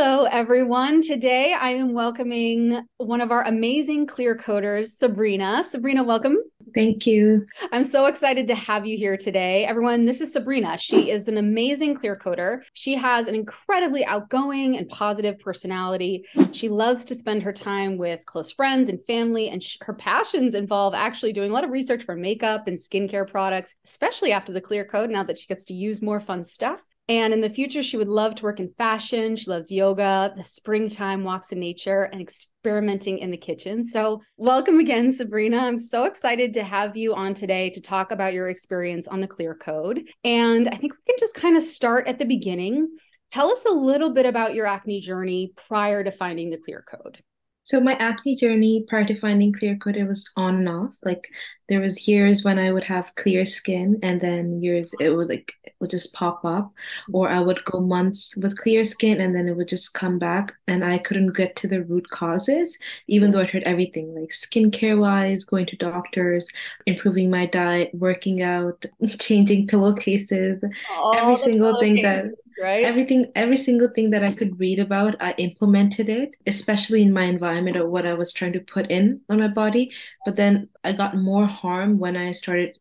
Hello, everyone. Today, I am welcoming one of our amazing clear coders, Sabrina. Sabrina, welcome. Thank you. I'm so excited to have you here today. Everyone, this is Sabrina. She is an amazing clear coder. She has an incredibly outgoing and positive personality. She loves to spend her time with close friends and family, and her passions involve actually doing a lot of research for makeup and skincare products, especially after the clear code, now that she gets to use more fun stuff. And in the future, she would love to work in fashion. She loves yoga, the springtime walks in nature, and experimenting in the kitchen. So welcome again, Sabrina. I'm so excited to have you on today to talk about your experience on the Clear Code. And I think we can just kind of start at the beginning. Tell us a little bit about your acne journey prior to finding the Clear Code. So my acne journey prior to finding Clear Code, it was on and off. Like there was years when I would have clear skin, and then years it would just pop up, or I would go months with clear skin and then it would just come back, and I couldn't get to the root causes, even though I tried everything, like skincare wise, going to doctors, improving my diet, working out, changing pillowcases, every single thing that I could read about, I implemented it, especially in my environment or what I was trying to put in on my body. But then I got more harm when I started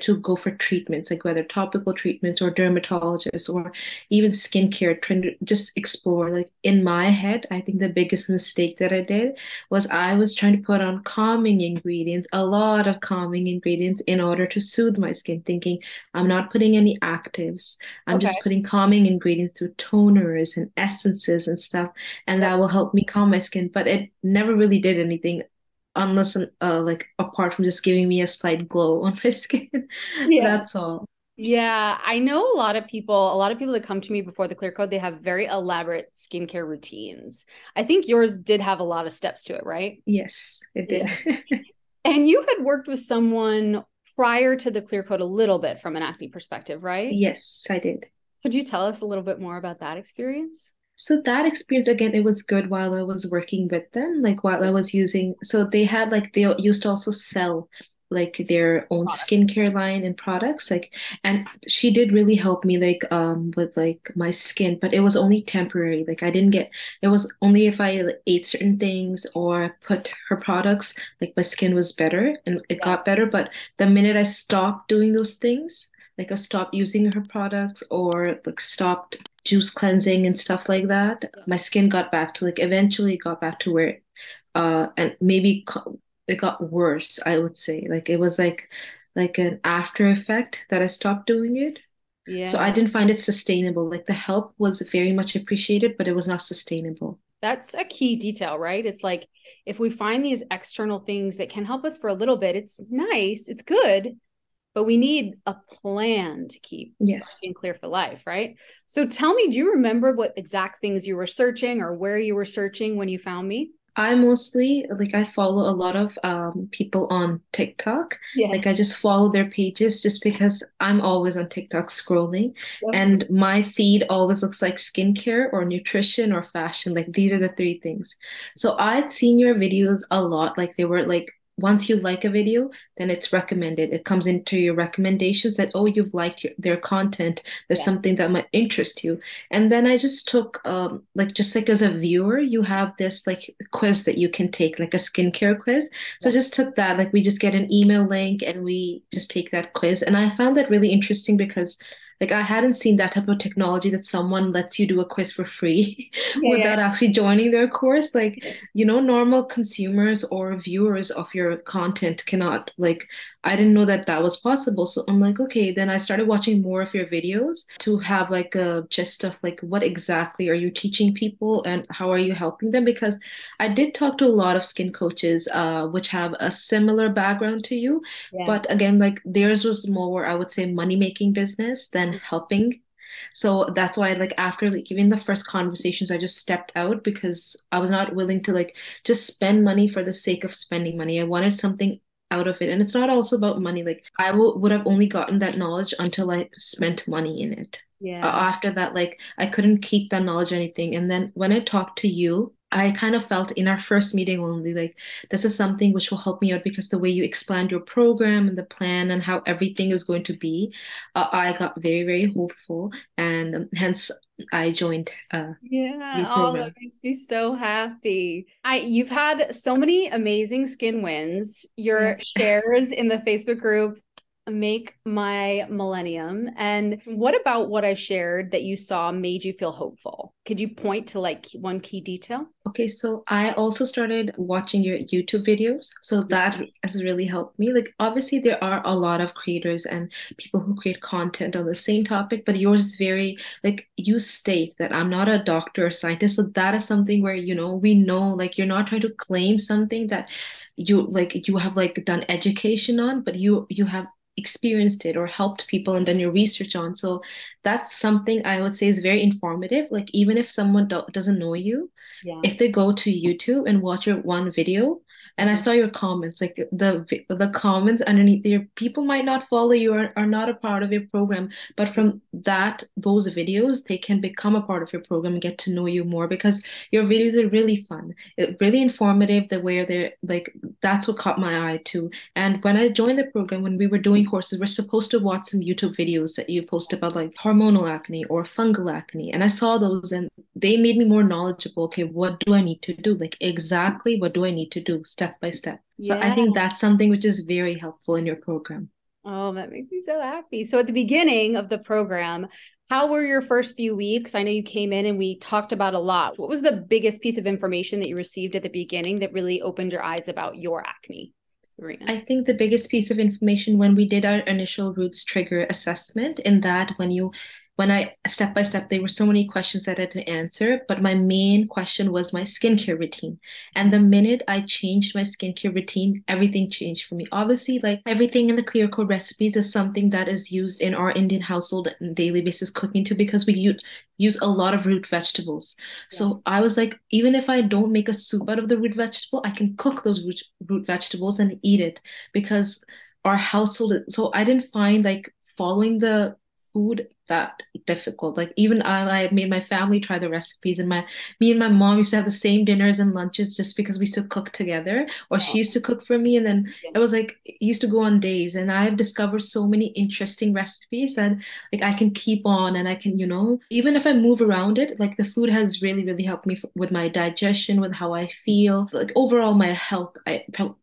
to go for treatments, like whether topical treatments or dermatologists or even skincare, trying to just explore. Like in my head, I think the biggest mistake that I did was I was trying to put on calming ingredients, a lot of calming ingredients, in order to soothe my skin, thinking I'm not putting any actives. I'm just putting calming ingredients through toners and essences and stuff, and that will help me calm my skin. But it never really did anything, unless apart from just giving me a slight glow on my skin. That's all. Yeah, I know a lot of people that come to me before the Clear Code, they have very elaborate skincare routines. I think yours did have a lot of steps to it, right? Yes, it did. Yeah. And you had worked with someone prior to the Clear Code a little bit from an acne perspective, right? Yes, I did. Could you tell us a little bit more about that experience? So that experience, again, it was good while I was working with them, like while I was using, so they used to also sell like their own skincare line and products, like, and she did really help me with my skin, but it was only temporary. Like I didn't get, it was only if I ate certain things or put her products, like my skin was better and it got better. But the minute I stopped doing those things, like I stopped using her products or like stopped juice cleansing and stuff like that, my skin eventually got back to where, and maybe it got worse, I would say. Like it was like an after effect that I stopped doing it. Yeah. So I didn't find it sustainable. Like the help was very much appreciated, but it was not sustainable. That's a key detail, right? It's like, if we find these external things that can help us for a little bit, it's nice, it's good, but we need a plan to keep being clear for life, right? So tell me, do you remember what exact things you were searching or where you were searching when you found me? I mostly, I follow a lot of people on TikTok. Yeah. Like, I just follow their pages just because I'm always on TikTok scrolling. Yep. And my feed always looks like skincare or nutrition or fashion. Like, these are the three things. So I'd seen your videos a lot. Like, they were, like, once you like a video, then it's recommended. It comes into your recommendations that, oh, you've liked their content. There's something that might interest you. And then I just took, as a viewer, you have this quiz that you can take, like a skincare quiz. So I just took that, we just get an email link and we just take that quiz. And I found that really interesting because I hadn't seen that type of technology that someone lets you do a quiz for free without actually joining their course. Normal consumers or viewers of your content cannot, I didn't know that was possible. So I'm like, okay, then I started watching more of your videos to have a gist of what exactly are you teaching people and how are you helping them? Because I did talk to a lot of skin coaches, which have a similar background to you. Yeah. But again, theirs was more, I would say, money-making business than helping. So that's why after even the first conversations, I just stepped out because I was not willing to just spend money for the sake of spending money. I wanted something out of it, and it's not also about money. I would have only gotten that knowledge until I spent money in it. After that, I couldn't keep that knowledge or anything. And then when I talked to you, I kind of felt in our first meeting only, this is something which will help me out, because the way you explained your program and the plan and how everything is going to be, I got very, very hopeful. And hence I joined. Yeah, oh, that makes me so happy. You've had so many amazing skin wins. Your shares in the Facebook group make my millennium. And what about what I shared that you saw made you feel hopeful? Could you point to like one key detail? Okay, so I also started watching your YouTube videos. So that has really helped me. Like, obviously, there are a lot of creators and people who create content on the same topic, but yours is very, like, you state that I'm not a doctor or scientist. So that is something where, you know, we know, like, you're not trying to claim something that you have like done education on, but you have experienced it or helped people and done your research on. So that's something I would say is very informative. Like, even if someone doesn't know you, if they go to YouTube and watch your one video, and I saw your comments, like the comments underneath there, people might not follow you or are not a part of your program, but from those videos, they can become a part of your program and get to know you more, because your videos are really fun, really informative, the way they're like, that's what caught my eye too. And when I joined the program, when we were doing courses, we're supposed to watch some YouTube videos that you post about like hormonal acne or fungal acne. And I saw those and they made me more knowledgeable. Okay, what do I need to do? Like, exactly what do I need to do step by step? So I think that's something which is very helpful in your program. Oh, that makes me so happy. So at the beginning of the program, how were your first few weeks? I know you came in and we talked about a lot. What was the biggest piece of information that you received at the beginning that really opened your eyes about your acne? I think the biggest piece of information when we did our initial roots trigger assessment, in that when I step by step, there were so many questions that I had to answer, but my main question was my skincare routine. And the minute I changed my skincare routine, everything changed for me. Obviously, like everything in the Clear Code recipes is something that is used in our Indian household and daily basis cooking too, because we use a lot of root vegetables. So I was like, even if I don't make a soup out of the root vegetable, I can cook those root vegetables and eat it, because our household. So I didn't find like following the food that difficult. Like, even I made my family try the recipes, and me and my mom used to have the same dinners and lunches just because we used to cook together, or she used to cook for me, and then it was like, it used to go on days. And I've discovered so many interesting recipes that like I can keep on, and I can, you know, even if I move around it, like the food has really helped me with my digestion, with how I feel, like overall my health. I felt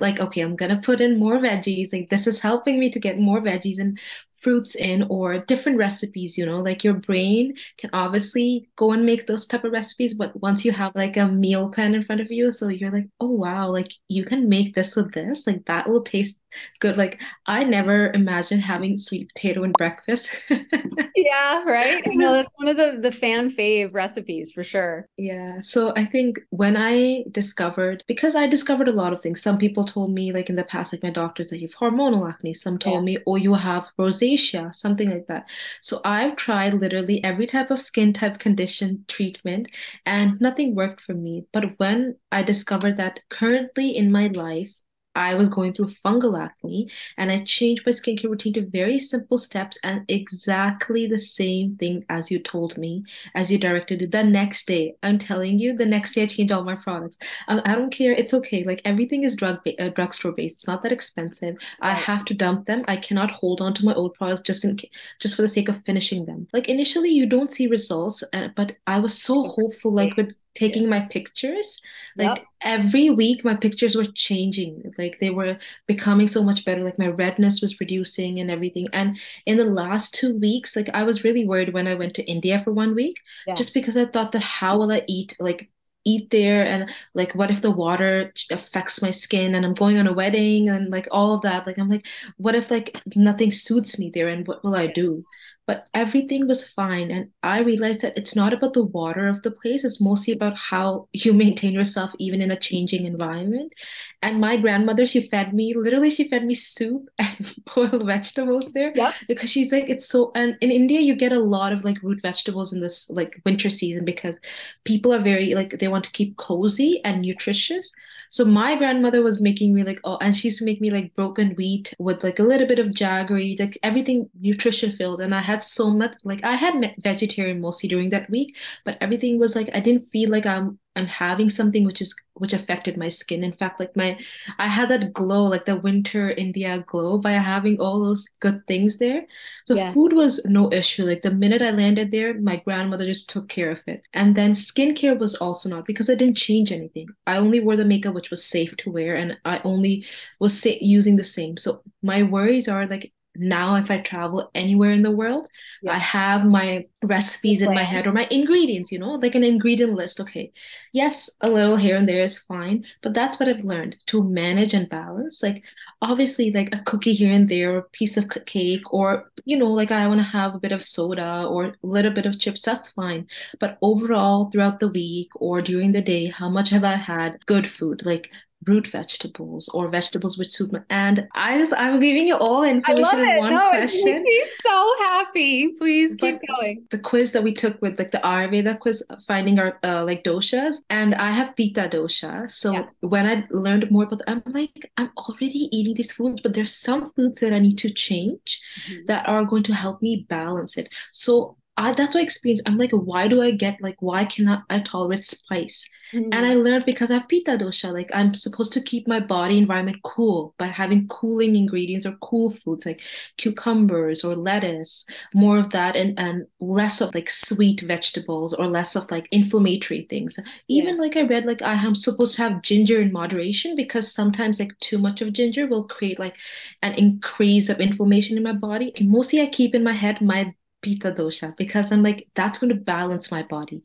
like, okay, I'm gonna put in more veggies, like this is helping me to get more veggies and fruits in, or different recipes, you know, like your brain can obviously go and make those type of recipes, but once you have like a meal plan in front of you, so you're like, oh wow, like you can make this with this, like that will taste good. Like I never imagined having sweet potato and breakfast. Yeah, right. I know that's one of the fan fave recipes for sure. Yeah. So I think when I discovered, because I discovered a lot of things, some people told me like in the past, like my doctors, that you have hormonal acne, some told me, oh, you have rosacea, something like that. So I've tried literally every type of skin type condition treatment and nothing worked for me. But when I discovered that currently in my life, I was going through fungal acne, and I changed my skincare routine to very simple steps and exactly the same thing as you told me, as you directed it. The next day, I'm telling you, the next day I changed all my products. I don't care. It's okay. Like everything is drugstore based. It's not that expensive. Right. I have to dump them. I cannot hold on to my old products just for the sake of finishing them. Like initially you don't see results, but I was so hopeful, like with taking my pictures, like every week my pictures were changing, like they were becoming so much better, like my redness was reducing and everything. And in the last 2 weeks, like I was really worried when I went to India for 1 week, just because I thought that how will I eat there, and like what if the water affects my skin, and I'm going on a wedding and like all of that, like I'm like, what if like nothing suits me there, and what will I do? But everything was fine. And I realized that it's not about the water of the place. It's mostly about how you maintain yourself, even in a changing environment. And my grandmother, she fed me soup and boiled vegetables there, because she's like, it's so, and in India, you get a lot of like root vegetables in this like winter season, because people are very like, they want to keep cozy and nutritious. So my grandmother was making me like, oh, and she used to make me like broken wheat with like a little bit of jaggery, like everything nutrition filled. And I had had so much, like I had vegetarian mostly during that week, but everything was like, I didn't feel like I'm having something which affected my skin. In fact, like I had that glow, like the winter India glow by having all those good things there. So yeah. Food was no issue. Like the minute I landed there, my grandmother just took care of it. And then skincare was also not, because I didn't change anything. I only wore the makeup which was safe to wear, and I only was using the same. So my worries are like, now if I travel anywhere in the world, yeah. I have my recipes in my head, or my ingredients, you know, like an ingredient list. Okay, yes, a little here and there is fine, but that's what I've learned to manage and balance. Like obviously like a cookie here and there, or a piece of cake, or you know, like I want to have a bit of soda or a little bit of chips, that's fine. But overall throughout the week or during the day, how much have I had good food, like root vegetables or vegetables which suit my, and I'm giving you all information in one question. He's so happy. Please keep going. The quiz that we took with like the Ayurveda quiz, finding our like doshas, and I have Pitta dosha. So yeah. When I learned more about, I'm like, I'm already eating these foods, but there's some foods that I need to change that are going to help me balance it. So that's what I experienced. I'm like, why cannot I tolerate spice? And I learned because I have Pitta dosha, like I'm supposed to keep my body environment cool by having cooling ingredients or cool foods like cucumbers or lettuce, more of that, and less of like sweet vegetables or less of like inflammatory things. Even like I read, like I am supposed to have ginger in moderation, because sometimes like too much of ginger will create like an increase of inflammation in my body. And mostly I keep in my head my Pitta dosha, because I'm like, that's going to balance my body.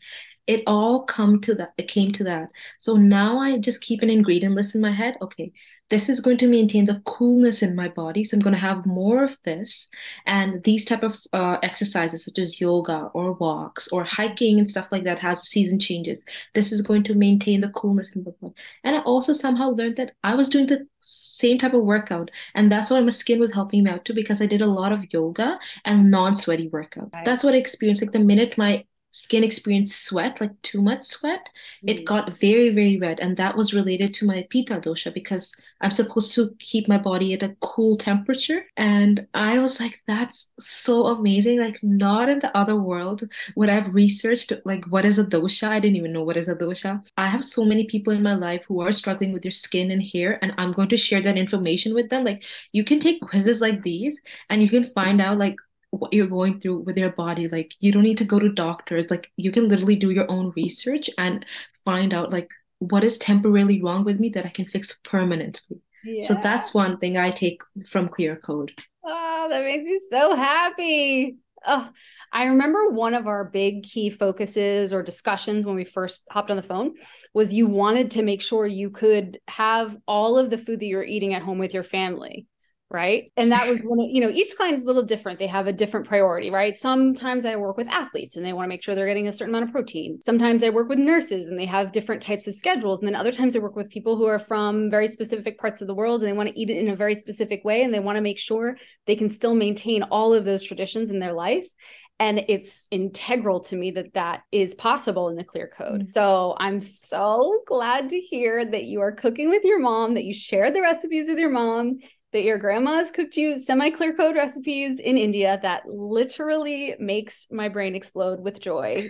It all came to that. So now I just keep an ingredient list in my head. Okay, this is going to maintain the coolness in my body, so I'm going to have more of this, and these type of exercises such as yoga or walks or hiking and stuff like that has season changes. This is going to maintain the coolness in my body. And I also somehow learned that I was doing the same type of workout, and that's why my skin was helping me out too, because I did a lot of yoga and non-sweaty workout. Right. That's what I experienced. Like the minute my skin experienced sweat, like too much sweat, it got very, very red. And that was related to my Pitta dosha, because I'm supposed to keep my body at a cool temperature. And I was like, that's so amazing. Like not in the other world would I have researched like what is a dosha. I didn't even know what is a dosha. I have so many people in my life who are struggling with their skin and hair, and I'm going to share that information with them. Like you can take quizzes like these and you can find out like what you're going through with your body. Like you don't need to go to doctors. Like you can literally do your own research and find out like what is temporarily wrong with me that I can fix permanently. Yeah. So that's one thing I take from Clear Code. Oh, that makes me so happy. Oh, I remember one of our big key focuses or discussions when we first hopped on the phone was you wanted to make sure you could have all of the food that you're eating at home with your family. Right. And that was one of, you know, each client is a little different. They have a different priority, right? Sometimes I work with athletes and they want to make sure they're getting a certain amount of protein. Sometimes I work with nurses and they have different types of schedules. And then other times I work with people who are from very specific parts of the world and they want to eat it in a very specific way. And they want to make sure they can still maintain all of those traditions in their life. And it's integral to me that that is possible in the Clear Code. So I'm so glad to hear that you are cooking with your mom, that you shared the recipes with your mom, that your grandma's cooked you semi-Clear Code recipes in India. That literally makes my brain explode with joy.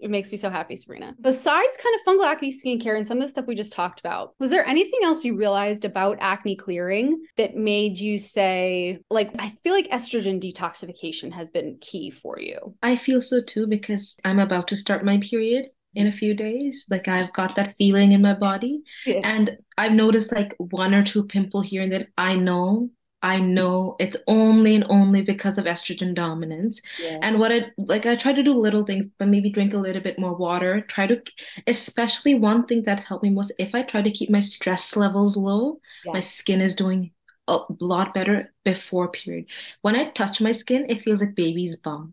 It makes me so happy, Sabrina. Besides kind of fungal acne skincare and some of the stuff we just talked about, was there anything else you realized about acne clearing that made you say, like, I feel like estrogen detoxification has been key for you? I feel so too, because I'm about to start my period in a few days. Like I've got that feeling in my body. Yeah. And I've noticed like one or two pimple here and there. I know it's only and only because of estrogen dominance. Yeah. And what I try to do little things, but maybe drink a little bit more water, especially one thing that helped me most, if I try to keep my stress levels low, my skin is doing a lot better before period. When I touch my skin, it feels like baby's bum.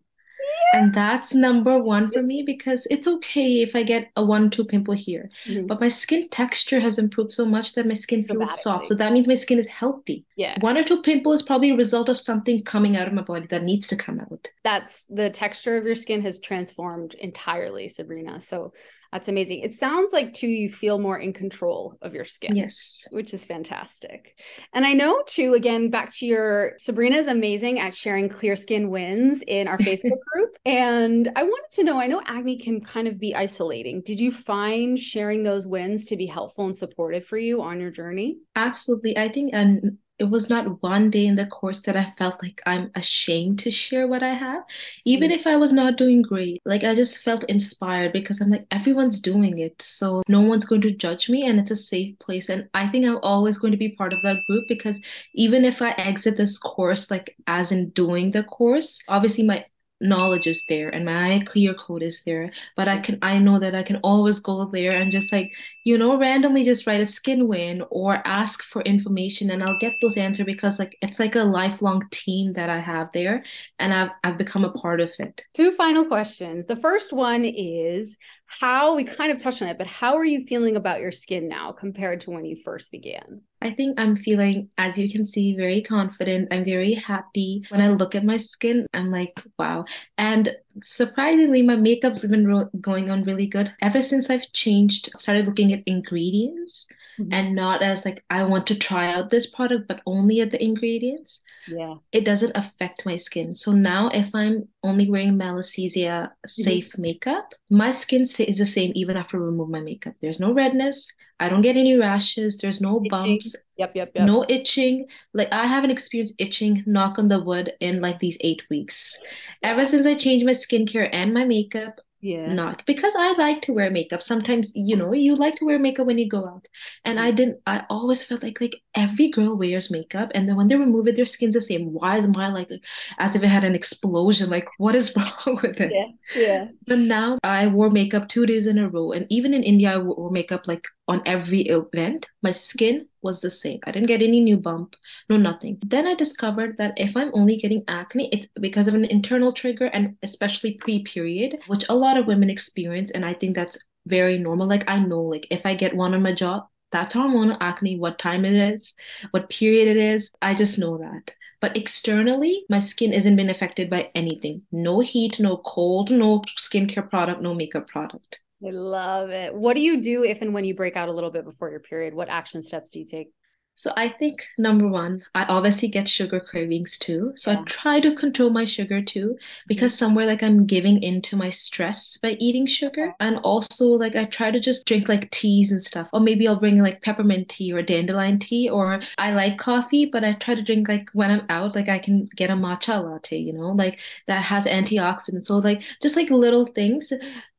And that's number one for me, because it's okay if I get a 1-2 pimple here. Mm-hmm. But my skin texture has improved so much that my skin feels soft. So that means my skin is healthy. Yeah. 1 or 2 pimple is probably a result of something coming out of my body that needs to come out. That's the texture of your skin has transformed entirely, Sabrina. So that's amazing. It sounds like too, you feel more in control of your skin. Yes. Which is fantastic. And I know too, again, back to your, Sabrina's amazing at sharing clear skin wins in our Facebook group. And I wanted to know, I know acne can kind of be isolating. Did you find sharing those wins to be helpful and supportive for you on your journey? Absolutely. I think, and it was not one day in the course that I felt like I'm ashamed to share what I have, even if I was not doing great. Like, I just felt inspired because I'm like, everyone's doing it, so no one's going to judge me, and it's a safe place. And I think I'm always going to be part of that group, because even if I exit this course, like as in doing the course, obviously my knowledge is there and my clear code is there, but I know that I can always go there and just, like, you know, randomly just write a skin win or ask for information, and I'll get those answers, because like it's like a lifelong team that I have there, and I've become a part of it. 2 final questions. The first one is, how, we kind of touched on it, but how are you feeling about your skin now compared to when you first began? I think I'm feeling, as you can see, very confident. I'm very happy. When I look at my skin, I'm like, wow. And surprisingly, my makeup's been going on really good ever since I've started looking at ingredients, and not as like, I want to try out this product, but only at the ingredients. Yeah. It doesn't affect my skin. So now if I'm only wearing malassezia safe makeup, my skin is the same even after I remove my makeup. There's no redness. I don't get any rashes. There's no bumps. Yep. No itching. Like, I haven't experienced itching, knock on the wood, in like these 8 weeks. Ever since I changed my skincare and my makeup. Yeah. Not because I like to wear makeup. Sometimes, you know, you like to wear makeup when you go out. And I always felt like every girl wears makeup, and then when they remove it, their skin's the same. Why is mine like as if it had an explosion? Like, what is wrong with it? Yeah. But now I wore makeup 2 days in a row. And even in India, I wore makeup like on every event. My skin was the same. I didn't get any new bump, no nothing. Then I discovered that if I'm only getting acne, it's because of an internal trigger, and especially pre-period, which a lot of women experience. And I think that's very normal. Like, I know, like, if I get one on my jaw, that's hormonal acne, what time it is, what period it is. I just know that. But externally, my skin isn't been affected by anything. No heat, no cold, no skincare product, no makeup product. I love it. What do you do if and when you break out a little bit before your period? What action steps do you take? So I think, number one, I obviously get sugar cravings too. So I try to control my sugar too, because somewhere like I'm giving into my stress by eating sugar. And also, like, I try to just drink like teas and stuff. Or maybe I'll bring like peppermint tea or dandelion tea, or I like coffee, but I try to drink, like, when I'm out, like I can get a matcha latte, you know, like that has antioxidants. So like just like little things.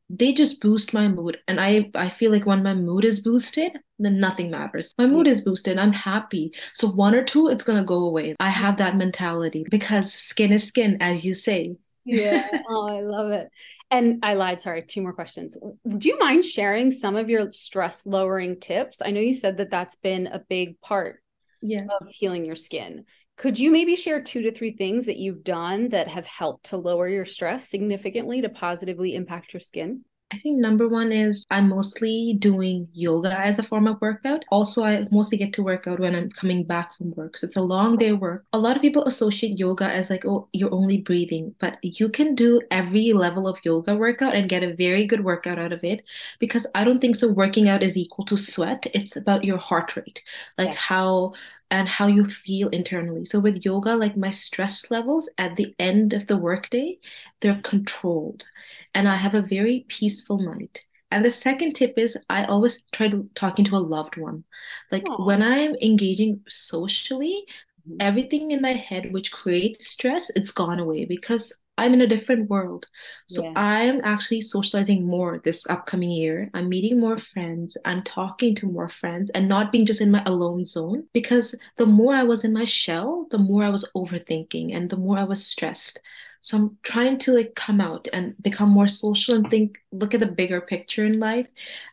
They just boost my mood. And I feel like when my mood is boosted, then nothing matters. My mood is boosted. I'm happy. So 1 or 2, it's going to go away. I have that mentality, because skin is skin, as you say. Yeah. Oh, I love it. And I lied. Sorry. 2 more questions. Do you mind sharing some of your stress lowering tips? I know you said that that's been a big part of healing your skin. Could you maybe share 2 to 3 things that you've done that have helped to lower your stress significantly to positively impact your skin? I think number one is I'm mostly doing yoga as a form of workout. Also, I mostly get to work out when I'm coming back from work. So it's a long day of work. A lot of people associate yoga as like, oh, you're only breathing, but you can do every level of yoga workout and get a very good workout out of it, because I don't think so working out is equal to sweat. It's about your heart rate, like how you feel internally. So with yoga, like my stress levels at the end of the workday, they're controlled, and I have a very peaceful night. And the second tip is I always try talking to a loved one. Like when I'm engaging socially, everything in my head which creates stress, it's gone away, because I'm in a different world. So I'm actually socializing more this upcoming year. I'm meeting more friends. I'm talking to more friends, and not being just in my alone zone, because the more I was in my shell, the more I was overthinking and the more I was stressed. So I'm trying to like come out and become more social and look at the bigger picture in life,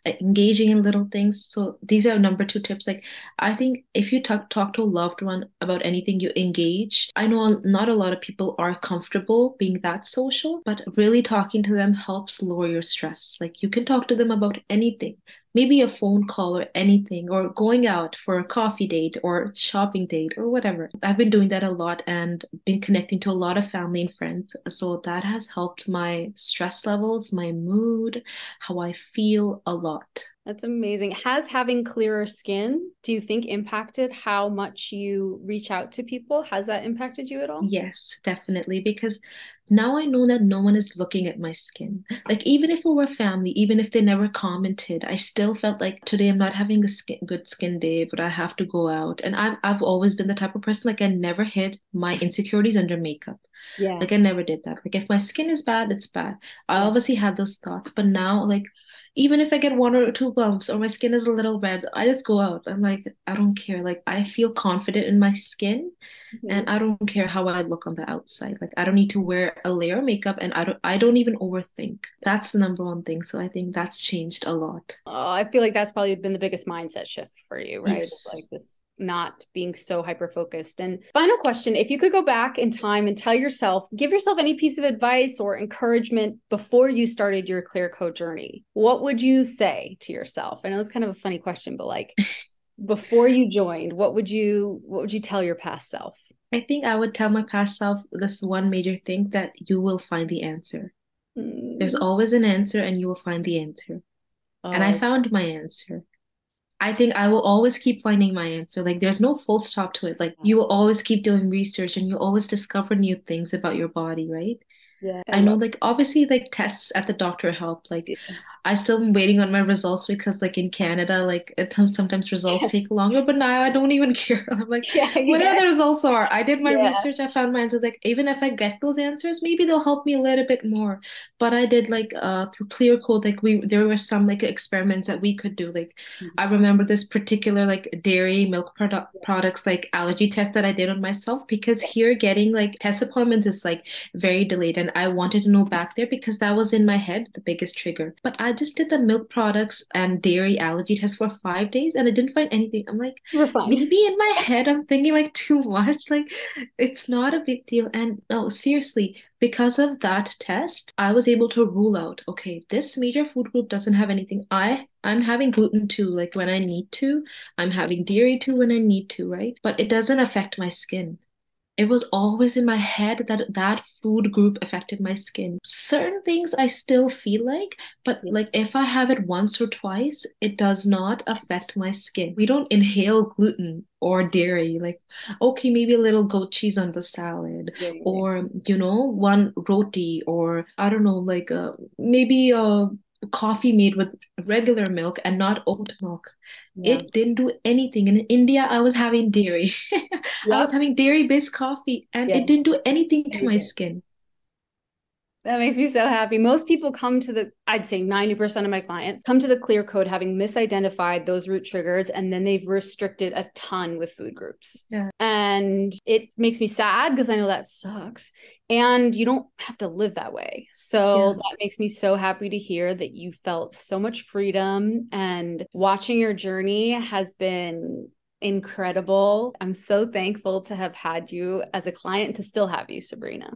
engaging in little things. So these are number two tips. Like, I think if you talk to a loved one about anything, you engage. I know not a lot of people are comfortable being that social, but really talking to them helps lower your stress. Like, you can talk to them about anything, maybe a phone call or anything, or going out for a coffee date or shopping date or whatever. I've been doing that a lot and been connecting to a lot of family and friends. So that has helped my stress levels, my mood, how I feel a lot. That's amazing. Has having clearer skin, do you think, impacted how much you reach out to people? Has that impacted you at all? Yes, definitely. Because now I know that no one is looking at my skin. Like, even if we were family, even if they never commented, I still felt like, today I'm not having a good skin day, but I have to go out. And I've always been the type of person, like, I never hid my insecurities under makeup. Yeah. Like, I never did that. Like, if my skin is bad, it's bad. I obviously had those thoughts, but now, like, even if I get one or two bumps or my skin is a little red, I just go out. I'm like, I don't care. Like, I feel confident in my skin, mm-hmm. and I don't care how I look on the outside. Like, I don't need to wear a layer of makeup, and I don't even overthink. That's the number one thing. So I think that's changed a lot. Oh, I feel like that's probably been the biggest mindset shift for you, right? Yes. Like, this not being so hyper-focused. And final question, if you could go back in time and give yourself any piece of advice or encouragement before you started your Clear Code journey, what would you say to yourself? I know it's kind of a funny question, but like, before you joined, what would you tell your past self? I think I would tell my past self this one major thing, that you will find the answer. Mm. There's always an answer, and you will find the answer. Oh. And I found my answer. I think I will always keep finding my answer. Like, there's no full stop to it. Like, you will always keep doing research, and you always discover new things about your body, right? Yeah. I know, like, obviously, like, tests at the doctor help. Like, yeah. I still am waiting on my results, because like in Canada, like, sometimes results take longer, but now I don't even care. I'm like, whatever the results are, I did my research, I found my answers. Like, even if I get those answers, maybe they'll help me a little bit more. But I did, like, through Clear Code, like, there were some like experiments that we could do. Like, mm-hmm. I remember this particular like dairy milk products, like, allergy test that I did on myself, because here getting like test appointments is like very delayed. And I wanted to know back there, because that was in my head, the biggest trigger. But I just did the milk products and dairy allergy test for 5 days, and I didn't find anything. I'm like, maybe in my head, I'm thinking like too much. Like, it's not a big deal. And no, seriously, because of that test, I was able to rule out, okay, this major food group doesn't have anything. I'm having gluten too, like, when I need to. I'm having dairy too when I need to, right? But it doesn't affect my skin. It was always in my head that food group affected my skin. Certain things I still feel like, but like, if I have it once or twice, it does not affect my skin. We don't inhale gluten or dairy. Like, okay, maybe a little goat cheese on the salad, or, you know, one roti, or I don't know, like, maybe a coffee made with regular milk and not oat milk. Yeah. It didn't do anything. And in India, I was having dairy. I was having dairy-based coffee, and it didn't do anything to my skin. That makes me so happy. Most people come to I'd say 90% of my clients come to the Clear Code having misidentified those root triggers, and then they've restricted a ton with food groups. Yeah. And it makes me sad, because I know that sucks. And you don't have to live that way. So that makes me so happy to hear that you felt so much freedom, and watching your journey has been incredible. I'm so thankful to have had you as a client, to still have you, Sabrina.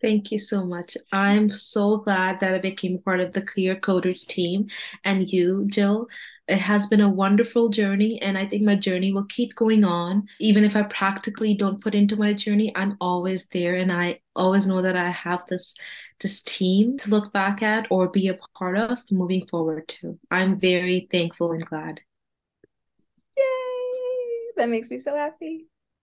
Thank you so much. I'm so glad that I became part of the Clear Coders team, and you, Jill. It has been a wonderful journey, and I think my journey will keep going on. Even if I practically don't put into my journey, I'm always there, and I always know that I have this team to look back at or be a part of moving forward too. I'm very thankful and glad. Yay! That makes me so happy.